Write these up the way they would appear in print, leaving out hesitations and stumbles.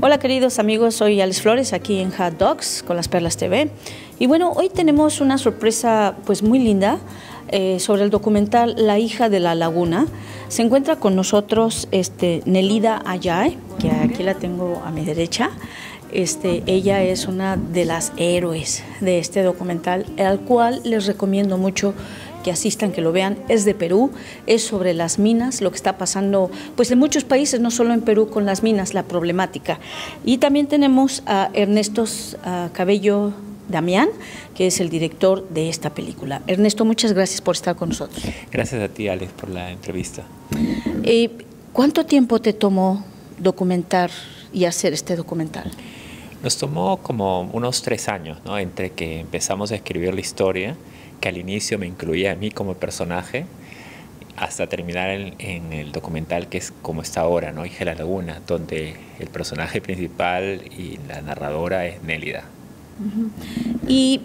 Hola queridos amigos, soy Alex Flores aquí en Hot Docs con Las Perlas TV y bueno, hoy tenemos una sorpresa pues muy linda sobre el documental La Hija de la Laguna. Se encuentra con nosotros Nelida Ayay, que aquí la tengo a mi derecha. Ella es una de las héroes de este documental, al cual les recomiendo mucho que asistan, que lo vean. Es de Perú, es sobre las minas, lo que está pasando pues en muchos países, no solo en Perú con las minas, la problemática. Y también tenemos a Ernesto Cabello Damián, que es el director de esta película. Ernesto, muchas gracias por estar con nosotros. Gracias a ti, Alex, por la entrevista. ¿Cuánto tiempo te tomó documentar y hacer este documental? Nos tomó como unos 3 años, ¿no? Entre que empezamos a escribir la historia, que al inicio me incluía a mí como personaje, hasta terminar en el documental que es como está ahora, ¿no? Hija de la Laguna, donde el personaje principal y la narradora es Nelida. Y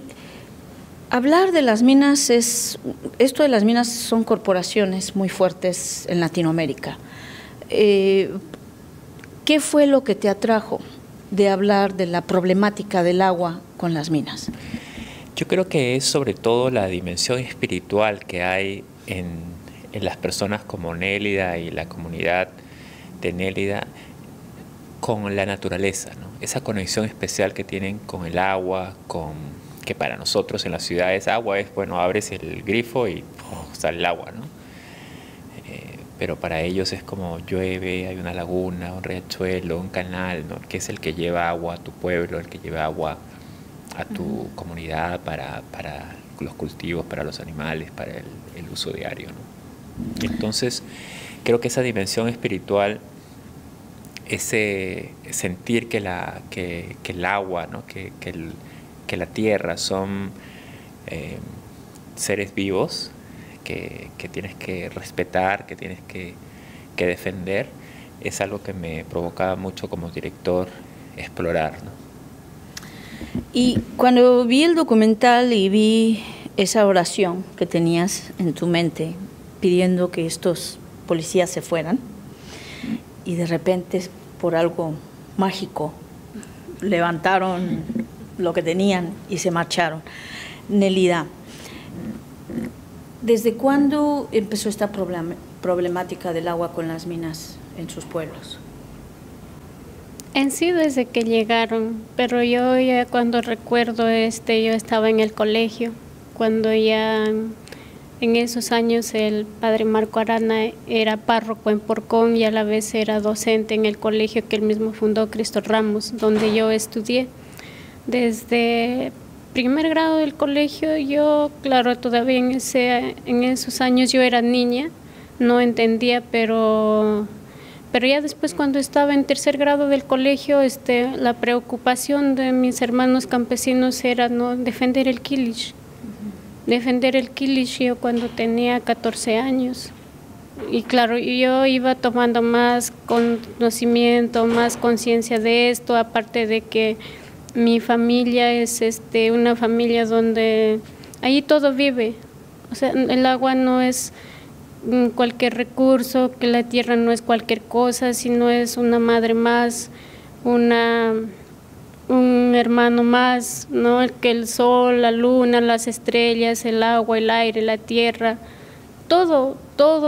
hablar de las minas es... Esto de las minas son corporaciones muy fuertes en Latinoamérica. ¿Qué fue lo que te atrajo de hablar de la problemática del agua con las minas? Yo creo que es sobre todo la dimensión espiritual que hay en las personas como Nelida y la comunidad de Nelida con la naturaleza, ¿no? Esa conexión especial que tienen con el agua, que para nosotros en las ciudades agua es, bueno, abres el grifo y sale el agua, ¿no? Pero para ellos es como llueve, hay una laguna, un riachuelo, un canal, ¿no? Que es el que lleva agua a tu pueblo, el que lleva agua a tu comunidad para los cultivos, para los animales, para el uso diario, ¿no? Entonces, creo que esa dimensión espiritual, ese sentir que el agua, ¿no? que la tierra son seres vivos, que tienes que respetar, que tienes que defender, es algo que me provocaba mucho como director explorar, ¿no? Y cuando vi el documental y vi esa oración que tenías en tu mente pidiendo que estos policías se fueran y de repente por algo mágico levantaron lo que tenían y se marcharon, Nelida, ¿desde cuándo empezó esta problemática del agua con las minas en sus pueblos? En sí, desde que llegaron, pero yo ya cuando recuerdo, yo estaba en el colegio, cuando ya en esos años el padre Marco Arana era párroco en Porcón y a la vez era docente en el colegio que él mismo fundó, Cristo Ramos, donde yo estudié. Desde primer grado del colegio, yo, claro, todavía en esos años yo era niña, no entendía, pero ya después cuando estaba en tercer grado del colegio, la preocupación de mis hermanos campesinos era, ¿no?, defender el Quilish. Defender el Quilish yo cuando tenía 14 años. Y claro, yo iba tomando más conocimiento, más conciencia de esto, aparte de que mi familia es una familia donde ahí todo vive. O sea, el agua no es cualquier recurso, que la tierra no es cualquier cosa, sino es una madre más, un hermano más, ¿no? Que el sol, la luna, las estrellas, el agua, el aire, la tierra, todo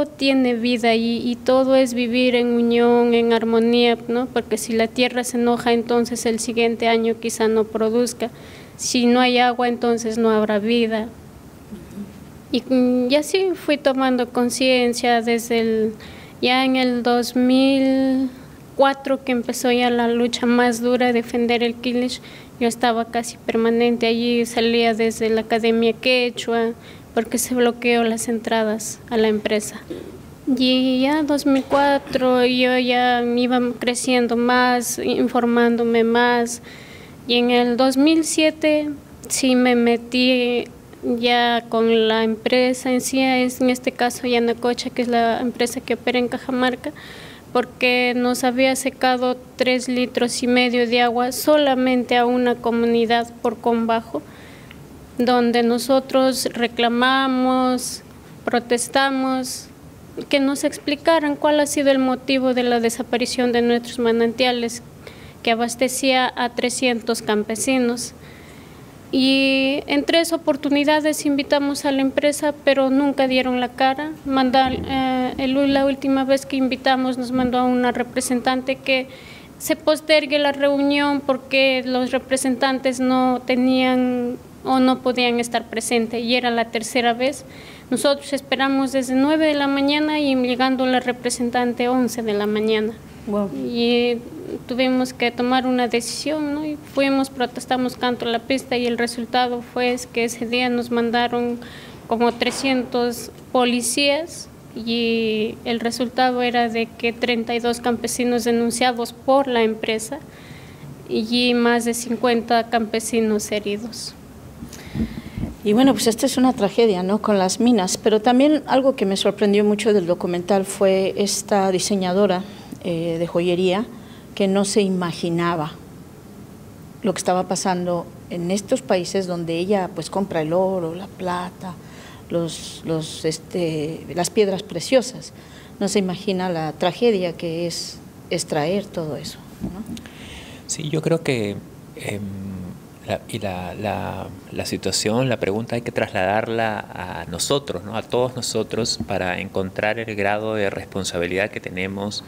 tiene vida y todo es vivir en unión, en armonía, ¿no? Porque si la tierra se enoja, entonces el siguiente año quizá no produzca. Si no hay agua, entonces no habrá vida. Y así fui tomando conciencia desde ya en el 2004, que empezó ya la lucha más dura, defender el Quilish. Yo estaba casi permanente allí, salía desde la Academia Quechua, porque se bloqueó las entradas a la empresa. Y ya en 2004 yo ya iba creciendo más, informándome más. Y en el 2007 sí me metí ya con la empresa en sí, en este caso Yanacocha, que es la empresa que opera en Cajamarca, porque nos había secado 3,5 litros de agua solamente a una comunidad por Combajo, donde nosotros reclamamos, protestamos, que nos explicaran cuál ha sido el motivo de la desaparición de nuestros manantiales, que abastecía a 300 campesinos. Y en 3 oportunidades invitamos a la empresa, pero nunca dieron la cara. La última vez que invitamos nos mandó a una representante que se postergue la reunión porque los representantes no tenían o no podían estar presentes, y era la tercera vez. Nosotros esperamos desde 9 de la mañana y llegando la representante 11 de la mañana. Wow. Y tuvimos que tomar una decisión, ¿no? Y fuimos, protestamos canto a la pista, y el resultado fue que ese día nos mandaron como 300 policías, y el resultado era de que 32 campesinos denunciados por la empresa y más de 50 campesinos heridos. Y bueno, pues esta es una tragedia, ¿no?, con las minas, pero también algo que me sorprendió mucho del documental fue esta diseñadora de joyería que no se imaginaba lo que estaba pasando en estos países donde ella pues compra el oro, la plata, las piedras preciosas. No se imagina la tragedia que es extraer todo eso, ¿no? Sí, yo creo que la situación, la pregunta hay que trasladarla a nosotros, ¿no?, a todos nosotros, para encontrar el grado de responsabilidad que tenemos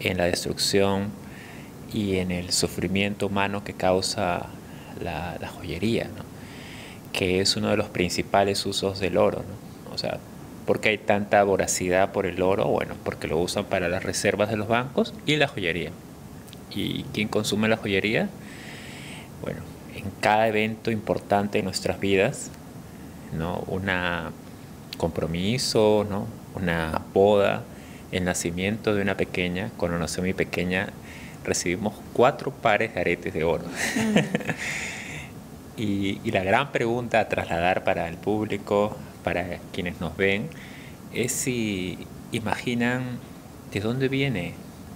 en la destrucción y en el sufrimiento humano que causa la joyería, ¿no?, que es uno de los principales usos del oro, ¿no? O sea, ¿por qué hay tanta voracidad por el oro? Bueno, porque lo usan para las reservas de los bancos y la joyería. ¿Y quién consume la joyería? Bueno, en cada evento importante de nuestras vidas, ¿no?, un compromiso, ¿no?, una boda, el nacimiento de una pequeña. Cuando nació mi pequeña recibimos 4 pares de aretes de oro. Y la gran pregunta a trasladar para el público, para quienes nos ven, es si imaginan de dónde viene.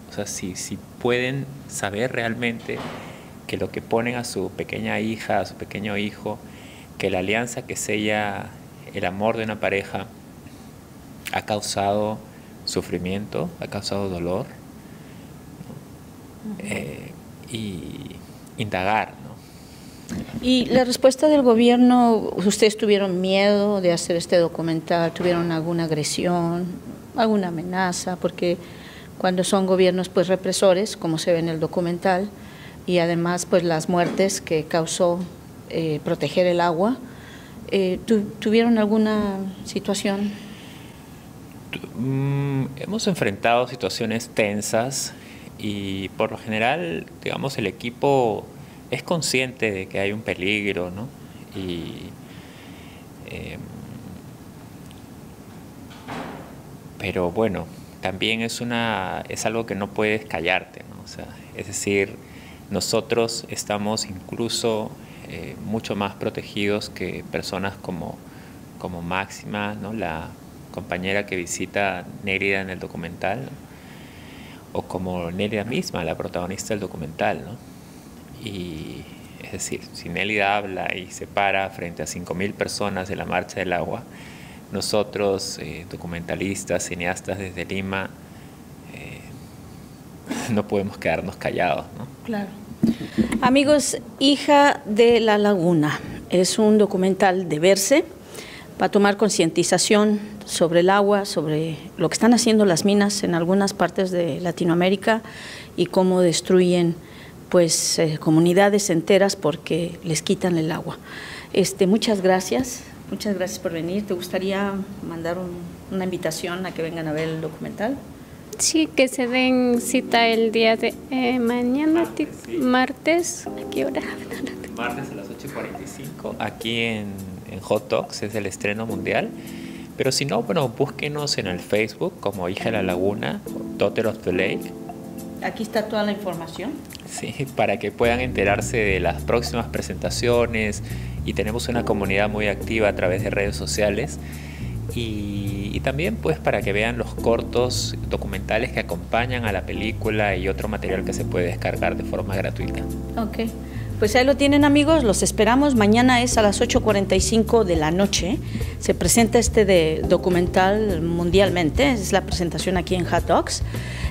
O sea, si pueden saber realmente que lo que ponen a su pequeña hija, a su pequeño hijo, que la alianza que sella el amor de una pareja ha causado sufrimiento, ha causado dolor, ¿no? Y indagar, ¿no? Y la respuesta del gobierno, ¿ustedes tuvieron miedo de hacer este documental? ¿Tuvieron alguna agresión, alguna amenaza? Porque cuando son gobiernos pues represores, como se ve en el documental, y además pues las muertes que causó proteger el agua, ¿tuvieron alguna situación? Hemos enfrentado situaciones tensas, y por lo general, digamos, el equipo es consciente de que hay un peligro, ¿no? Y, pero bueno, también es algo que no puedes callarte, ¿no? O sea, es decir, nosotros estamos incluso mucho más protegidos que personas como Máxima, ¿no?, la compañera que visita Nelida en el documental, ¿no?, o como Nelida misma, la protagonista del documental, ¿no? Y es decir, si Nelida habla y se para frente a 5.000 personas de la Marcha del Agua, nosotros, documentalistas, cineastas desde Lima, no podemos quedarnos callados, ¿no? Claro. Amigos, Hija de la Laguna es un documental de verse para tomar concientización sobre el agua, sobre lo que están haciendo las minas en algunas partes de Latinoamérica y cómo destruyen pues comunidades enteras porque les quitan el agua. Muchas gracias por venir. ¿Te gustaría mandar una invitación a que vengan a ver el documental? Sí, que se den cita el día de mañana, martes, ¿a qué hora? Martes a las 8:45, aquí en Hot Docs, es el estreno mundial. Pero si no, bueno, búsquenos en el Facebook como Hija de la Laguna, Daughter of the Lake. Aquí está toda la información. Sí, para que puedan enterarse de las próximas presentaciones, y tenemos una comunidad muy activa a través de redes sociales. Y también pues para que vean los cortos documentales que acompañan a la película y otro material que se puede descargar de forma gratuita. Ok, pues ahí lo tienen, amigos, los esperamos. Mañana es a las 8:45 de la noche. Se presenta este documental mundialmente, es la presentación aquí en Hot Docs.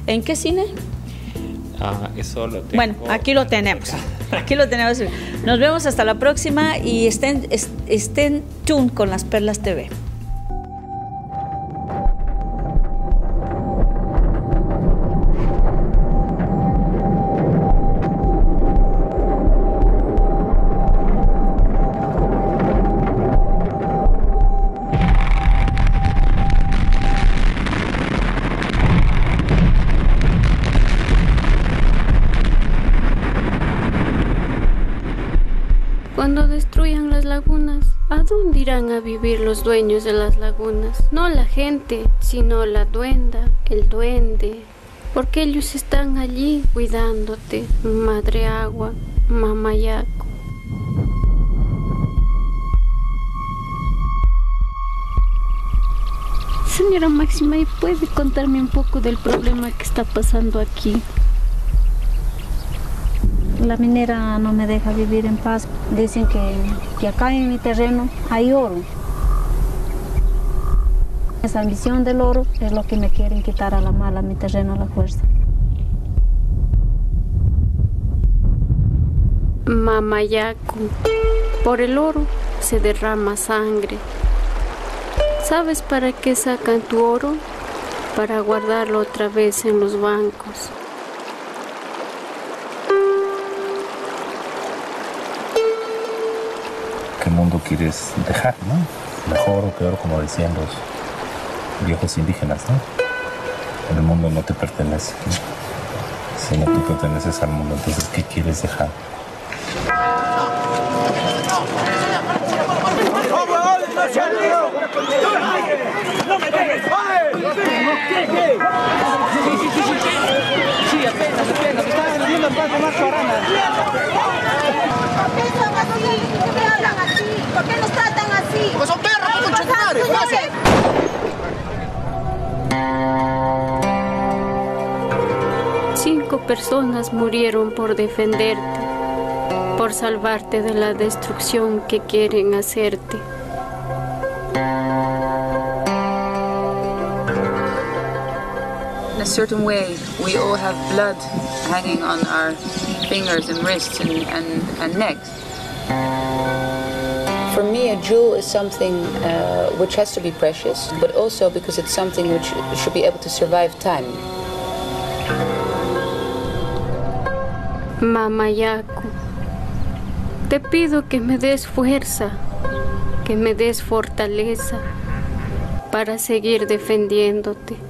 ¿En qué cine? Ah, eso lo tengo. Bueno, aquí lo tenemos. Aquí lo tenemos. Nos vemos hasta la próxima y estén tuned con Las Perlas TV. ¿Dónde irán a vivir los dueños de las lagunas? No la gente, sino la duenda, el duende, porque ellos están allí cuidándote, madre agua, Mama Yaku. Señora Máxima, ¿y puede contarme un poco del problema que está pasando aquí? La minera no me deja vivir en paz. Dicen que acá en mi terreno hay oro. Esa ambición del oro es lo que me quieren quitar a la mala, mi terreno a la fuerza. Mama Yaku, por el oro se derrama sangre. ¿Sabes para qué sacan tu oro? Para guardarlo otra vez en los bancos. Mundo quieres dejar, ¿no? Mejor o peor, como decían los viejos indígenas, ¿no? El mundo no te pertenece, sino tú perteneces al mundo. Entonces, ¿qué quieres dejar? Sí, apenas, me estaba vendiendo en paz de Marco Arana. ¿Por qué nos tratan así? Porque son perros, no son chocolares. Cinco personas murieron por defenderte, por salvarte de la destrucción que quieren hacerte. In a certain way, we all have blood hanging on our fingers and wrists and necks. For me, a jewel is something which has to be precious, but also because it's something which should be able to survive time. Mama Yaku, te pido que me des fuerza, que me des fortaleza para seguir defendiéndote.